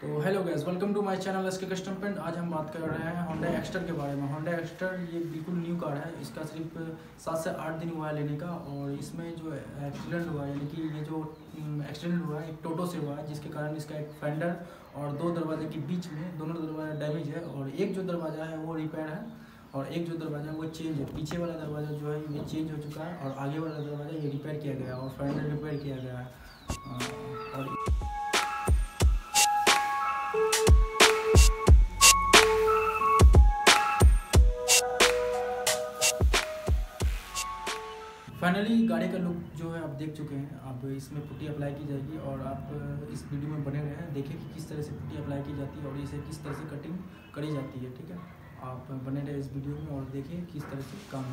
तो hello guys, welcome to my channel S K custom paint. आज हम बात कर रहे हैं होंडा एक्सटर के बारे में। होंडा एक्सटर ये बिल्कुल न्यू कार है। इसका सिर्फ 7 से 8 दिन हुआ है लेने का, और इसमें जो एक्सीडेंट हुआ है, यानी कि ये जो एक्सीडेंट हुआ है एक टोटो से हुआ है, जिसके कारण इसका एक फेंडर और 2 दरवाजे के बीच में दोनों दरवाजा डैमेज है, और एक जो दरवाज़ा है वो रिपेयर है और एक जो दरवाज़ा है वो चेंज है। पीछे वाला दरवाज़ा जो है ये चेंज हो चुका है और आगे वाला दरवाज़ा ये रिपेयर किया गया है और फेंडर रिपेयर किया गया है। और फाइनली गाड़ी का लुक जो है आप देख चुके हैं। अब इसमें पुट्टी अप्लाई की जाएगी और आप इस वीडियो में बने रहें, देखें कि किस तरह से पुट्टी अप्लाई की जाती है और इसे किस तरह से कटिंग करी जाती है। ठीक है, आप बने रहें इस वीडियो में और देखें किस तरह से काम।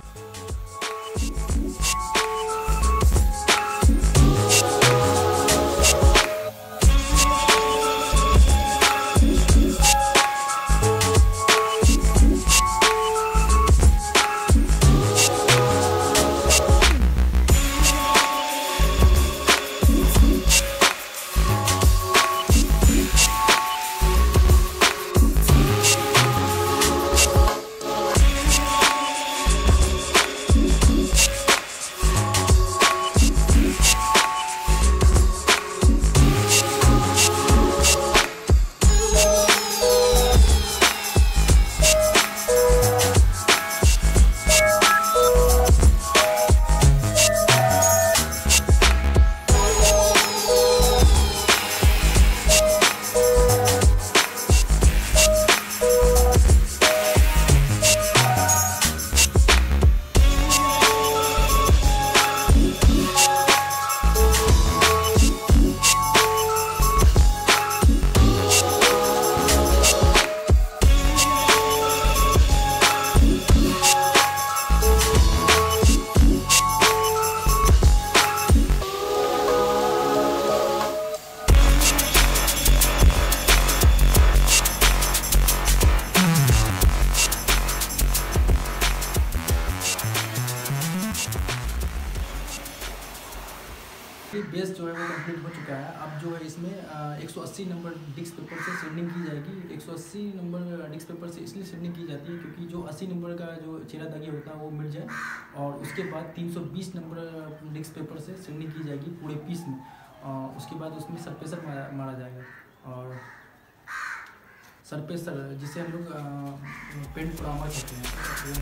बेस जो है वो कंप्लीट हो चुका है। अब जो है इसमें 180 नंबर डिस्क पेपर से शेडिंग की जाएगी। 180 नंबर डिस्क पेपर से इसलिए शेडिंग की जाती है क्योंकि जो 80 नंबर का जो चेहरा दागी होता है वो मिट जाए, और उसके बाद 320 नंबर डिस्क पेपर से शेडिंग की जाएगी पूरे पीस में, और उसके बाद उसमें सरपेसर मारा जाएगा। और सरपेसर जिसे हम लोग पेंट प्रामर कहते हैं।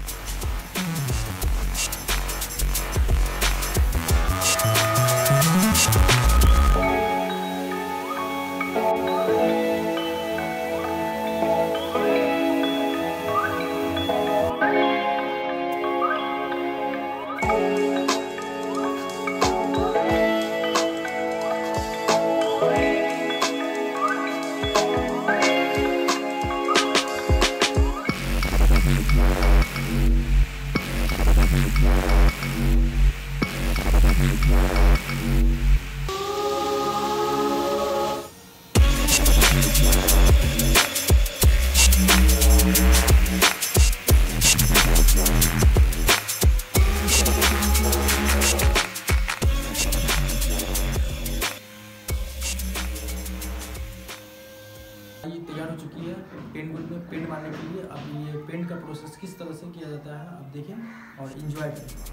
चुकी है पेंट बुक में पेंट मारने के लिए। अब ये पेंट का प्रोसेस किस तरह से किया जाता है आप देखें और एंजॉय करें।